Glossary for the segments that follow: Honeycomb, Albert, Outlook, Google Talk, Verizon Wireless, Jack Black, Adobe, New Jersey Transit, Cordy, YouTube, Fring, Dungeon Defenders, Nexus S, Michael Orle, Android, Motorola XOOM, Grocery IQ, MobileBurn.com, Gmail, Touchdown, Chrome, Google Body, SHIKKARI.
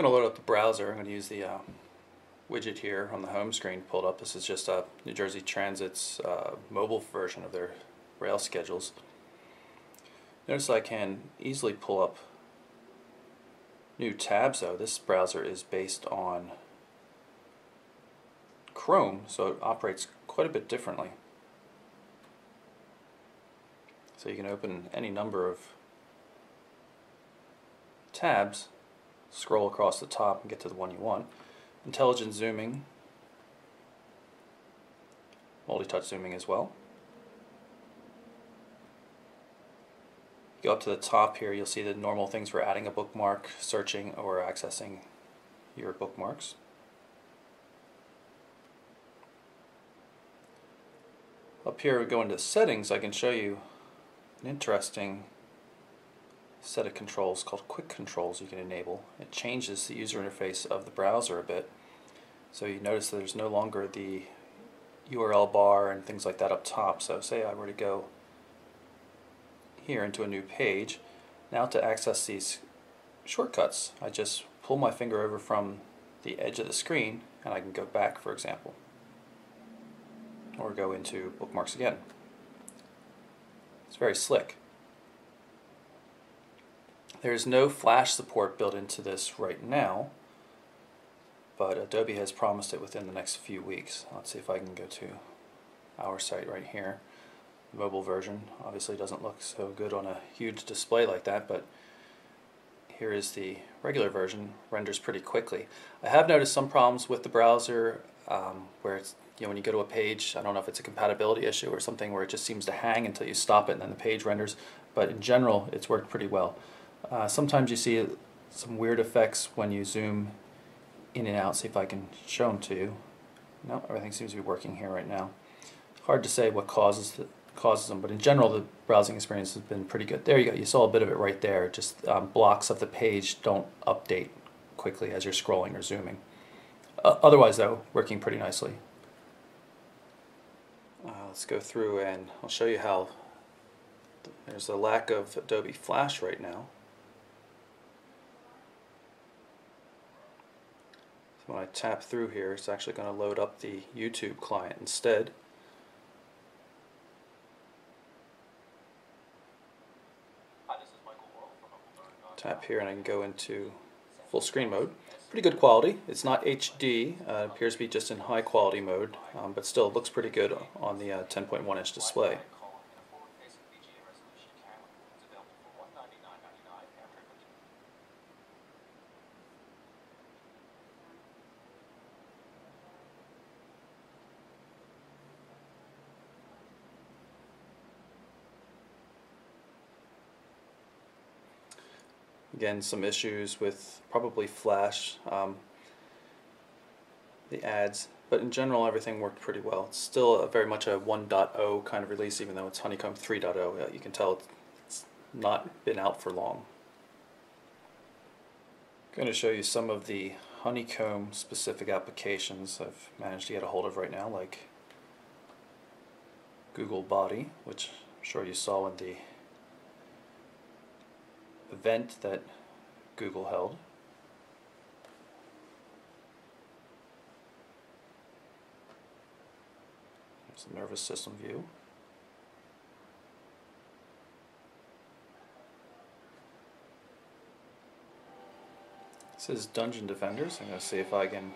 I'm going to load up the browser. I'm going to use the widget here on the home screen pulled up. This is just New Jersey Transit's mobile version of their rail schedules. Notice I can easily pull up new tabs though. This browser is based on Chrome, so it operates quite a bit differently. So you can open any number of tabs, scroll across the top and get to the one you want. Intelligent zooming, multi-touch zooming as well. Go up to the top here, you'll see the normal things for adding a bookmark, searching, or accessing your bookmarks. Up here we go into settings. I can show you an interesting set of controls called quick controls you can enable. It changes the user interface of the browser a bit. So you notice that there's no longer the URL bar and things like that up top. So say I were to go here into a new page. Now to access these shortcuts, I just pull my finger over from the edge of the screen and I can go back, for example, or go into bookmarks again. It's very slick. There's no Flash support built into this right now, but Adobe has promised it within the next few weeks. Let's see if I can go to our site right here. The mobile version obviously doesn't look so good on a huge display like that, but here is the regular version. Renders pretty quickly. I have noticed some problems with the browser where it's, when you go to a page, I don't know if it's a compatibility issue or something, where it just seems to hang until you stop it and then the page renders, but in general it's worked pretty well. Sometimes you see some weird effects when you zoom in and out. See if I can show them to you. No, everything seems to be working here right now. Hard to say what causes them, but in general the browsing experience has been pretty good. There you go. You saw a bit of it right there. Just blocks of the page don't update quickly as you're scrolling or zooming. Otherwise, though, working pretty nicely. Let's go through and I'll show you how there's a lack of Adobe Flash right now. So when I tap through here, it's actually going to load up the YouTube client instead. Hi, this is Michael Orle from MobileBurn.com. Tap here and I can go into full screen mode. Pretty good quality. It's not HD. It appears to be just in high quality mode, but still it looks pretty good on the 10.1 inch display. Again, some issues with probably Flash, the ads, but in general everything worked pretty well. It's still very much a 1.0 kind of release, even though it's Honeycomb 3.0. You can tell it's not been out for long. I'm going to show you some of the Honeycomb specific applications I've managed to get a hold of right now, like Google Body, which I'm sure you saw in the event that Google held. There's the nervous system view. This is Dungeon Defenders. I'm going to see if I can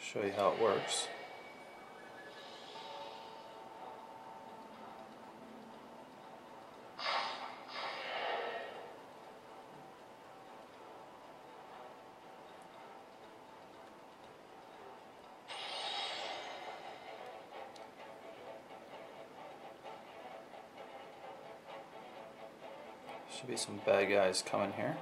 show you how it works. Should be some bad guys coming here.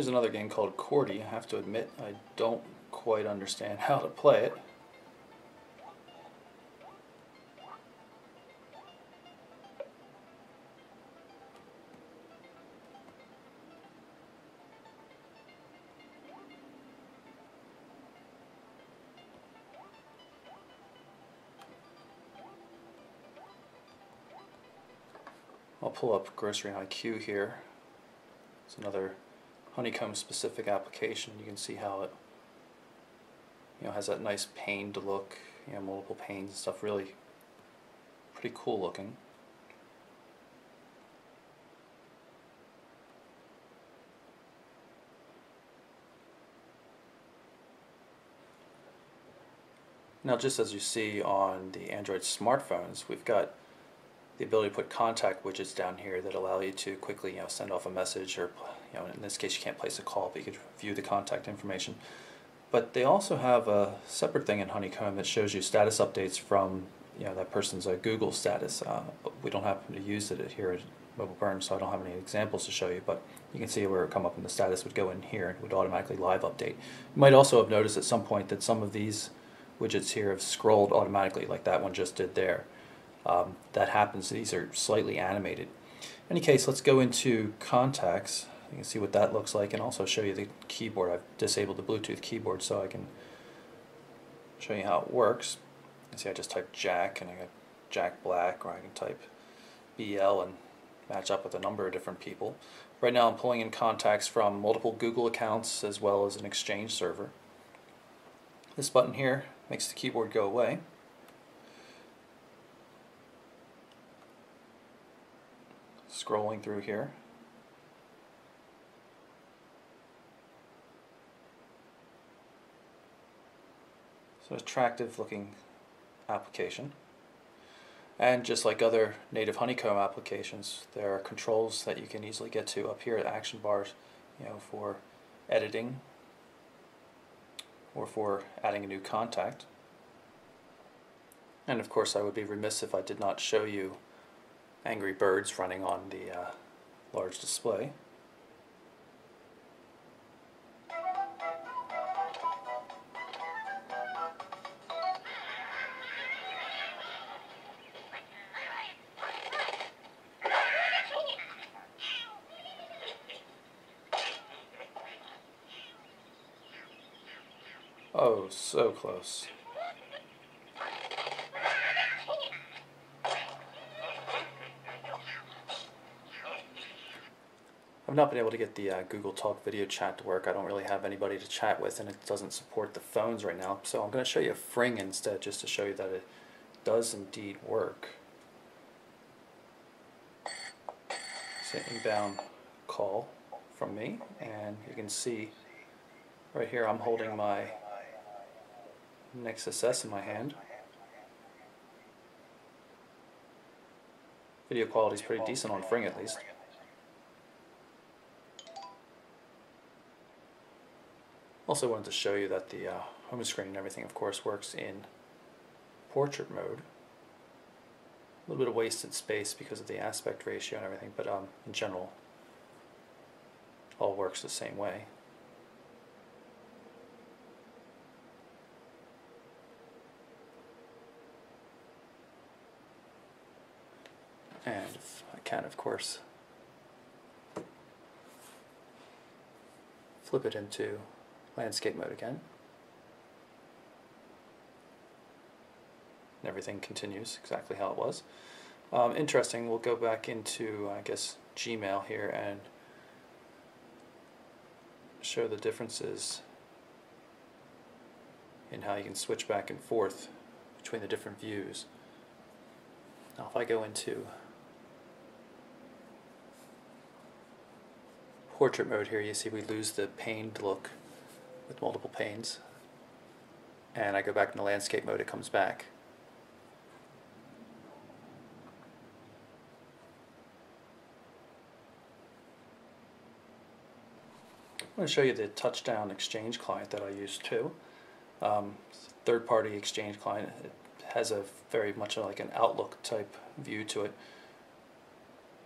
Here's another game called Cordy. I have to admit, I don't quite understand how to play it. I'll pull up Grocery IQ here. It's another Honeycomb specific application. You can see how it, you know, has that nice paned look, you know, multiple panes and stuff. Really pretty cool looking. Now, just as you see on the Android smartphones, we've got the ability to put contact widgets down here that allow you to quickly, you know, send off a message, or, you know, in this case you can't place a call, but you can view the contact information. But they also have a separate thing in Honeycomb that shows you status updates from, you know, that person's Google status. We don't happen to use it here at MobileBurn, so I don't have any examples to show you, but you can see where it would come up and the status would go in here and it would automatically live update. You might also have noticed at some point that some of these widgets here have scrolled automatically, like that one just did there. That happens. These are slightly animated. In any case, let's go into contacts. You can see what that looks like, and also show you the keyboard. I've disabled the Bluetooth keyboard so I can show you how it works. You can see I just typed Jack and I got Jack Black, or I can type BL and match up with a number of different people. Right now I'm pulling in contacts from multiple Google accounts as well as an Exchange server. This button here makes the keyboard go away. Scrolling through here. So, attractive looking application. And just like other native Honeycomb applications, there are controls that you can easily get to up here at action bars, you know, for editing or for adding a new contact. And of course, I would be remiss if I did not show you Angry Birds running on the large display. Oh, so close. I've not been able to get the Google Talk video chat to work. I don't really have anybody to chat with, and it doesn't support the phones right now. So I'm going to show you Fring instead, just to show you that it does indeed work. It's an inbound call from me, and you can see right here I'm holding my Nexus S in my hand. Video quality is pretty decent on Fring, at least. Also wanted to show you that the home screen and everything, of course, works in portrait mode. A little bit of wasted space because of the aspect ratio and everything, but in general, all works the same way. And I can, of course, flip it into landscape mode again, and everything continues exactly how it was. Interesting, we'll go back into, I guess, Gmail here and show the differences in how you can switch back and forth between the different views. Now if I go into portrait mode here, you see we lose the paned look with multiple panes, and I go back into landscape mode, it comes back. I'm going to show you the Touchdown Exchange client that I use too. It's a third-party Exchange client. It has a very much like an Outlook type view to it.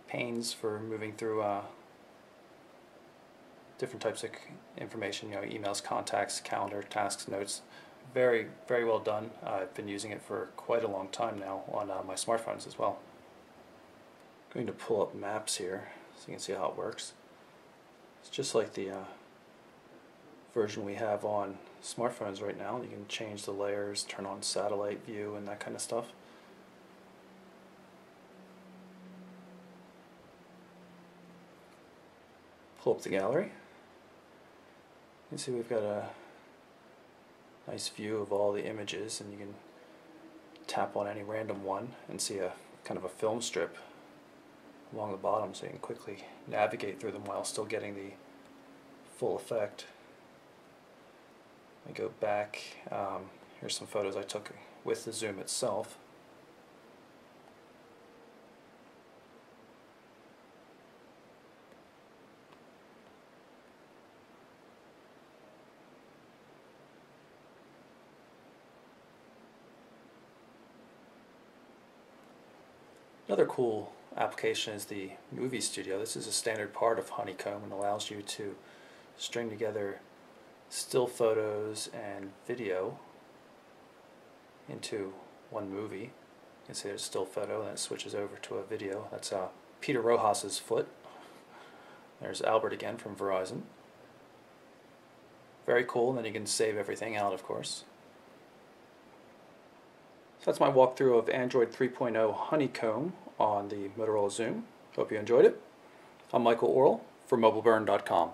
Panes for moving through different types of information, you know, emails, contacts, calendar, tasks, notes. Very, very well done. I've been using it for quite a long time now on my smartphones as well. I'm going to pull up Maps here so you can see how it works. It's just like the version we have on smartphones right now. You can change the layers, turn on satellite view and that kind of stuff. Pull up the gallery. You can see we've got a nice view of all the images, and you can tap on any random one and see a kind of a film strip along the bottom, so you can quickly navigate through them while still getting the full effect. I go back. Here's some photos I took with the zoom itself. Another cool application is the Movie Studio. This is a standard part of Honeycomb and allows you to string together still photos and video into one movie. You can see there's a still photo and it switches over to a video. That's Peter Rojas's foot. There's Albert again from Verizon. Very cool, and then you can save everything out, of course. So that's my walkthrough of Android 3.0 Honeycomb on the Motorola XOOM. Hope you enjoyed it. I'm Michael Orle for MobileBurn.com.